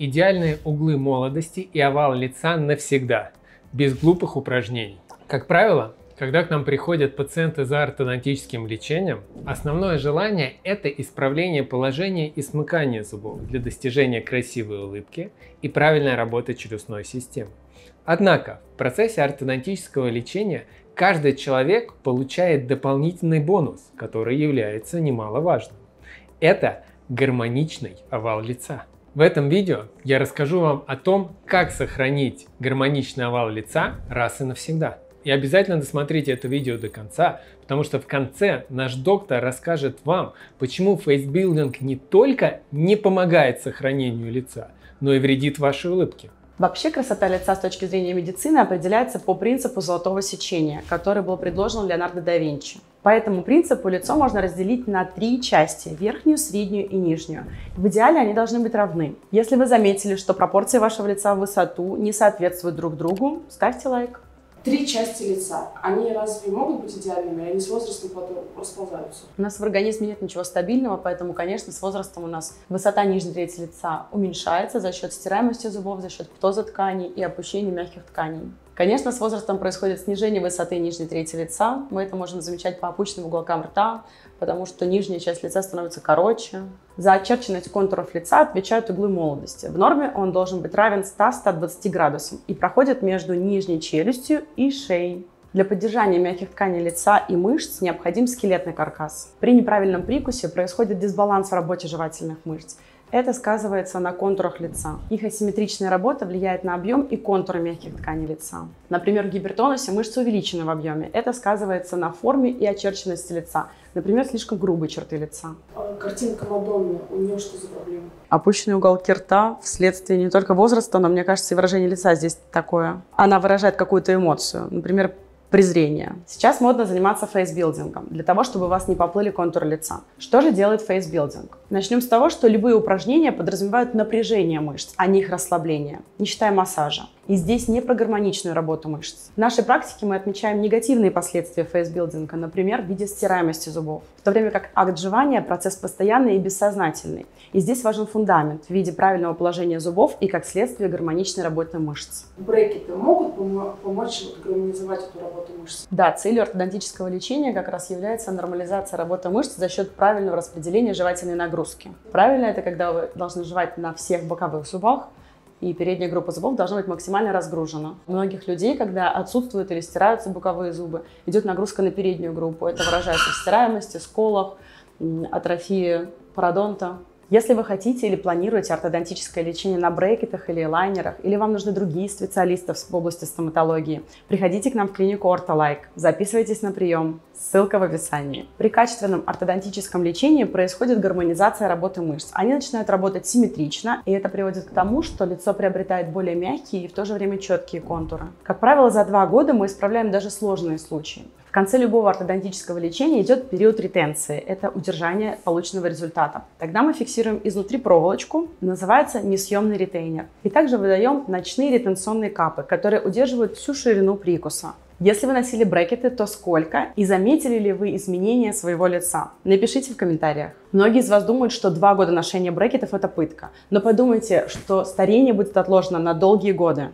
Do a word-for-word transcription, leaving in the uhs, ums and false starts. Идеальные углы молодости и овал лица навсегда, без глупых упражнений. Как правило, когда к нам приходят пациенты за ортодонтическим лечением, основное желание – это исправление положения и смыкания зубов для достижения красивой улыбки и правильной работы челюстной системы. Однако в процессе ортодонтического лечения каждый человек получает дополнительный бонус, который является немаловажным. Это гармоничный овал лица. В этом видео я расскажу вам о том, как сохранить гармоничный овал лица раз и навсегда. И обязательно досмотрите это видео до конца, потому что в конце наш доктор расскажет вам, почему фейсбилдинг не только не помогает сохранению лица, но и вредит вашей улыбке. Вообще красота лица с точки зрения медицины определяется по принципу золотого сечения, который был предложен Леонардо да Винчи. По этому принципу лицо можно разделить на три части – верхнюю, среднюю и нижнюю. В идеале они должны быть равны. Если вы заметили, что пропорции вашего лица в высоту не соответствуют друг другу, ставьте лайк. Три части лица, они разве могут быть идеальными, или они с возрастом потом расползаются? У нас в организме нет ничего стабильного, поэтому, конечно, с возрастом у нас высота нижней трети лица уменьшается за счет стираемости зубов, за счет птозотканей и опущения мягких тканей. Конечно, с возрастом происходит снижение высоты нижней трети лица. Мы это можем замечать по опущенным уголкам рта, потому что нижняя часть лица становится короче. За очерченность контуров лица отвечают углы молодости. В норме он должен быть равен ста — ста двадцати градусам и проходит между нижней челюстью и шеей. Для поддержания мягких тканей лица и мышц необходим скелетный каркас. При неправильном прикусе происходит дисбаланс в работе жевательных мышц. Это сказывается на контурах лица. Их асимметричная работа влияет на объем и контуры мягких тканей лица. Например, в гипертонусе мышцы увеличены в объеме. Это сказывается на форме и очерченности лица. Например, слишком грубые черты лица. Картинка Мадонны, у нее что за проблема? Опущенные уголки рта вследствие не только возраста, но, мне кажется, и выражение лица здесь такое. Она выражает какую-то эмоцию, например, презрение. Сейчас модно заниматься фейсбилдингом, для того, чтобы у вас не поплыли контуры лица. Что же делает фейсбилдинг? Начнем с того, что любые упражнения подразумевают напряжение мышц, а не их расслабление, не считая массажа. И здесь не про гармоничную работу мышц. В нашей практике мы отмечаем негативные последствия фейсбилдинга, например, в виде стираемости зубов. В то время как акт жевания – процесс постоянный и бессознательный. И здесь важен фундамент в виде правильного положения зубов и, как следствие, гармоничной работы мышц. Брекеты могут помочь гармонизовать эту работу? Да, целью ортодонтического лечения как раз является нормализация работы мышц за счет правильного распределения жевательной нагрузки. Правильно это, когда вы должны жевать на всех боковых зубах, и передняя группа зубов должна быть максимально разгружена. У многих людей, когда отсутствуют или стираются боковые зубы, идет нагрузка на переднюю группу. Это выражается в стираемости, сколах, атрофии пародонта. Если вы хотите или планируете ортодонтическое лечение на брекетах или элайнерах, или вам нужны другие специалисты в области стоматологии, приходите к нам в клинику OrthoLike, записывайтесь на прием, ссылка в описании. При качественном ортодонтическом лечении происходит гармонизация работы мышц. Они начинают работать симметрично, и это приводит к тому, что лицо приобретает более мягкие и в то же время четкие контуры. Как правило, за два года мы исправляем даже сложные случаи. В конце любого ортодонтического лечения идет период ретенции, это удержание полученного результата. Тогда мы фиксируем изнутри проволочку, называется несъемный ретейнер. И также выдаем ночные ретенционные капы, которые удерживают всю ширину прикуса. Если вы носили брекеты, то сколько? И заметили ли вы изменения своего лица? Напишите в комментариях. Многие из вас думают, что два года ношения брекетов – это пытка. Но подумайте, что старение будет отложено на долгие годы.